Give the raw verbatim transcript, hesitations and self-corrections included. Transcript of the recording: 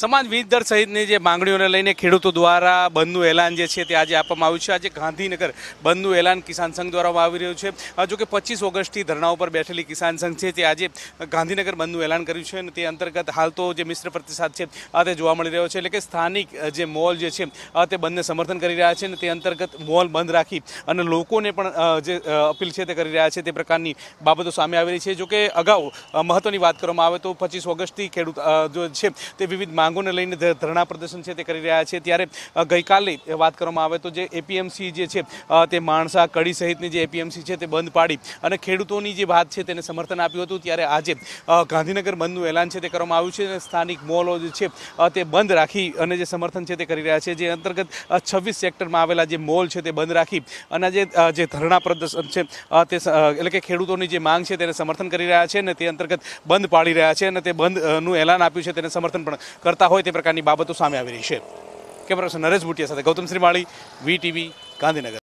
સમાજ વીજ દર સહિતની જે માંગણીઓને લઈને ખેડૂતો દ્વારા બંધનું એલાન જે છે તે આજે આપવામાં આવ્યું છે. આજે ગાંધીનગર બંધનું એલાન કિસાન સંઘ દ્વારા આવી રહ્યું છે. જો કે પચીસ ઓગસ્ટથી ધરણા ઉપર બેઠેલી કિસાન સંઘ છે તે આજે ગાંધીનગર બંધનું એલાન કર્યું છે અને તે અંતર્ગત હાલ તો જે મિશ્ર પ્રતિસાદ છે તે જોવા મળી રહ્યો છે. એટલે કે સ્થાનિક જે મોલ જે છે તે બંધને સમર્થન કરી રહ્યા છે અને તે અંતર્ગત મોલ બંધ રાખી અને લોકોને પણ જે અપીલ છે તે કરી રહ્યા છે તે પ્રકારની બાબતો સામે આવી રહી છે. જો કે અગાઉ મહત્ત્વની વાત કરવામાં આવે તો પચીસ ઓગસ્ટથી ખેડૂત જો છે તે વિવિધ માંગોને લઈને ધરણા પ્રદર્શન છે તે કરી રહ્યા છે. ત્યારે ગઈકાલે વાત કરવામાં આવે તો જે એપીએમસી જે છે તે માણસા કડી સહિતની જે એપીએમસી છે તે બંધ પાડી અને ખેડૂતોની જે વાત છે તેને સમર્થન આપ્યું હતું. ત્યારે આજે ગાંધીનગર બંધનું એલાન છે તે કરવામાં આવ્યું છે અને સ્થાનિક મોલો જે છે તે બંધ રાખી અને જે સમર્થન છે તે કરી રહ્યા છે. જે અંતર્ગત છવ્વીસ સેક્ટરમાં આવેલા જે મોલ છે તે બંધ રાખી અને જે જે ધરણા પ્રદર્શન છે તે એટલે કે ખેડૂતોની જે માંગ છે તેને સમર્થન કરી રહ્યા છે અને તે અંતર્ગત બંધ પાડી રહ્યા છે અને તે બંધનું એલાન આપ્યું છે તેને સમર્થન પણ કરતા હોય તે પ્રકારની બાબતો સામે આવી રહી છે. કેમેરા પર્સન નરેશ ભુટિયા સાથે ગૌતમ શ્રીમાળી, વીટીવી, ગાંધીનગર.